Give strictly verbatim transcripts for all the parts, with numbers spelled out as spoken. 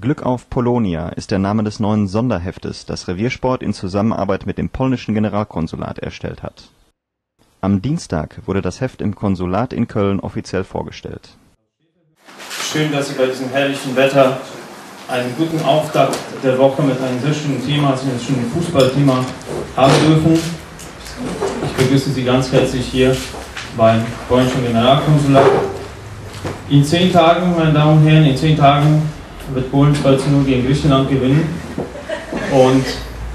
Glück auf Polonia ist der Name des neuen Sonderheftes, das Reviersport in Zusammenarbeit mit dem polnischen Generalkonsulat erstellt hat. Am Dienstag wurde das Heft im Konsulat in Köln offiziell vorgestellt. Schön, dass Sie bei diesem herrlichen Wetter einen guten Auftakt der Woche mit einem sehr schönen Thema, einem schönen Fußballthema haben dürfen. Ich begrüße Sie ganz herzlich hier beim polnischen Generalkonsulat. In zehn Tagen, meine Damen und Herren, in zehn Tagen wird Polen zwei zu null gegen Griechenland gewinnen. Und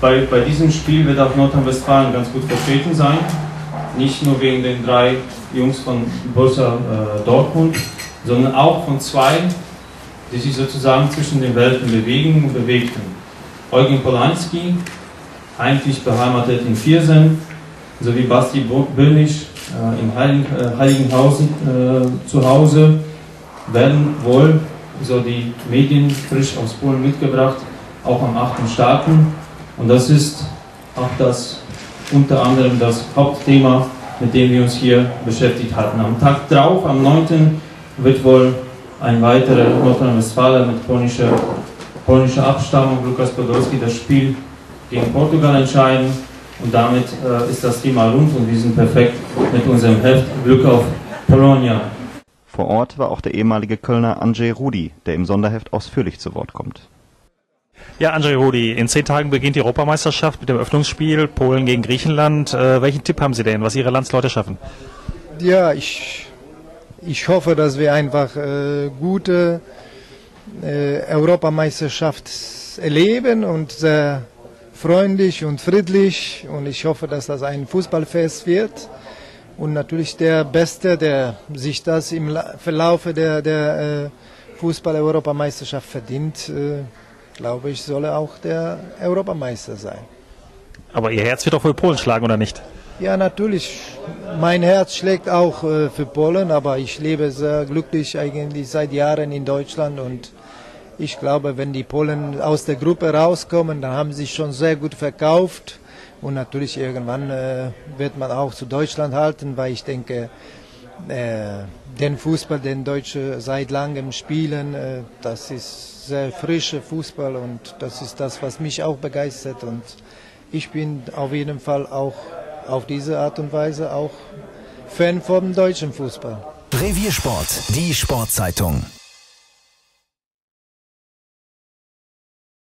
bei, bei diesem Spiel wird auch Nordrhein-Westfalen ganz gut vertreten sein. Nicht nur wegen den drei Jungs von Borussia äh, Dortmund, sondern auch von zwei, die sich sozusagen zwischen den Welten bewegen und bewegten. Eugen Polanski, eigentlich beheimatet in Viersen, sowie Basti Bülnisch äh, in Heiligen, äh, Heiligenhausen äh, zu Hause, werden wohl, so die Medien frisch aus Polen mitgebracht, auch am achten starten. Und das ist auch das unter anderem das Hauptthema, mit dem wir uns hier beschäftigt hatten. Am Tag drauf, am neunten wird wohl ein weiterer Nordrhein-Westfaler mit polnischer, polnischer Abstammung, Lukas Podolski, das Spiel gegen Portugal entscheiden. Und damit äh, ist das Thema rund und wir sind perfekt mit unserem Heft Glück auf Polonia. Vor Ort war auch der ehemalige Kölner Andrzej Rudy, der im Sonderheft ausführlich zu Wort kommt. Ja, Andrzej Rudy, in zehn Tagen beginnt die Europameisterschaft mit dem Eröffnungsspiel Polen gegen Griechenland. Äh, welchen Tipp haben Sie denn, was Ihre Landsleute schaffen? Ja, ich, ich hoffe, dass wir einfach äh, gute äh, Europameisterschaft erleben und sehr freundlich und friedlich. Und ich hoffe, dass das ein Fußballfest wird. Und natürlich der Beste, der sich das im Verlauf der, der äh, Fußball-Europameisterschaft verdient, äh, glaube ich, soll er auch der Europameister sein. Aber Ihr Herz wird auch für Polen schlagen, oder nicht? Ja, natürlich. Mein Herz schlägt auch äh, für Polen, aber ich lebe sehr glücklich eigentlich seit Jahren in Deutschland. Und ich glaube, wenn die Polen aus der Gruppe rauskommen, dann haben sie sich schon sehr gut verkauft. Und natürlich irgendwann äh, wird man auch zu Deutschland halten, weil ich denke, äh, den Fußball, den Deutsche seit langem spielen, äh, das ist sehr frischer Fußball und das ist das, was mich auch begeistert, und ich bin auf jeden Fall auch auf diese Art und Weise auch Fan vom deutschen Fußball. Reviersport, die Sportzeitung.